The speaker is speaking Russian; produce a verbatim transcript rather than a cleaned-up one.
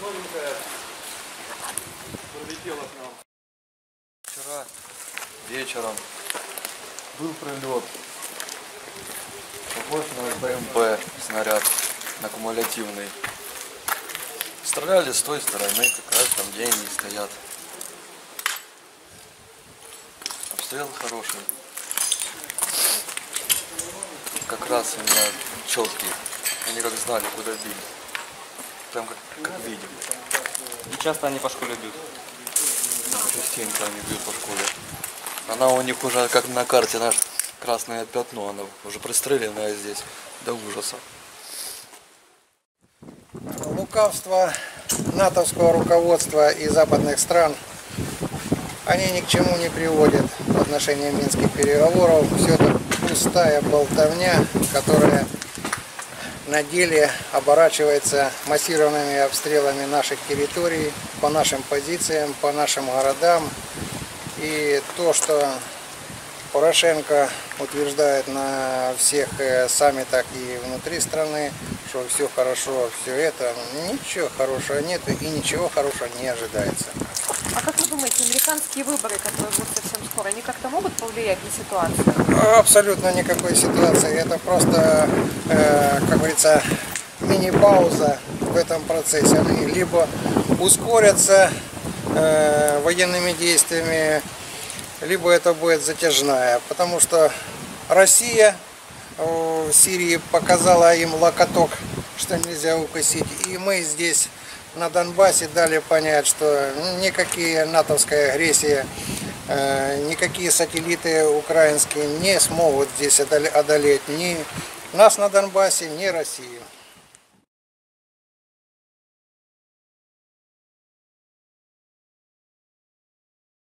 новенькая прилетела к нам. Вчера вечером был прилет. Похож на бэ эм пэ снаряд накумулятивный. Стреляли с той стороны, как раз там, где они стоят. Обстрел хороший. Как раз у меня четкий. Они как знали, куда били. Прям как, как видим. И часто они по школе бьют? Частенько они бьют по школе. Она у них уже как на карте, наше красное пятно. Она уже пристреленная здесь до ужаса. Лукавство натовского руководства и западных стран, они ни к чему не приводят в отношении минских переговоров. Все это пустая болтовня, которая на деле оборачивается массированными обстрелами наших территорий, по нашим позициям, по нашим городам. И то, что Порошенко утверждает на всех саммитах и внутри страны, что все хорошо, все это, ничего хорошего нет и ничего хорошего не ожидается. А как вы думаете, американские выборы, которые будут совсем скоро, они как-то могут повлиять на ситуацию? Абсолютно никакой ситуации. Это просто, э, как говорится, мини-пауза в этом процессе. Они либо ускорятся э, военными действиями, либо это будет затяжная, потому что Россия в Сирии показала им локоток, что нельзя укусить, и мы здесь на Донбассе дали понять, что никакие натовская агрессия, никакие сателлиты украинские не смогут здесь одолеть ни нас на Донбассе, ни Россию.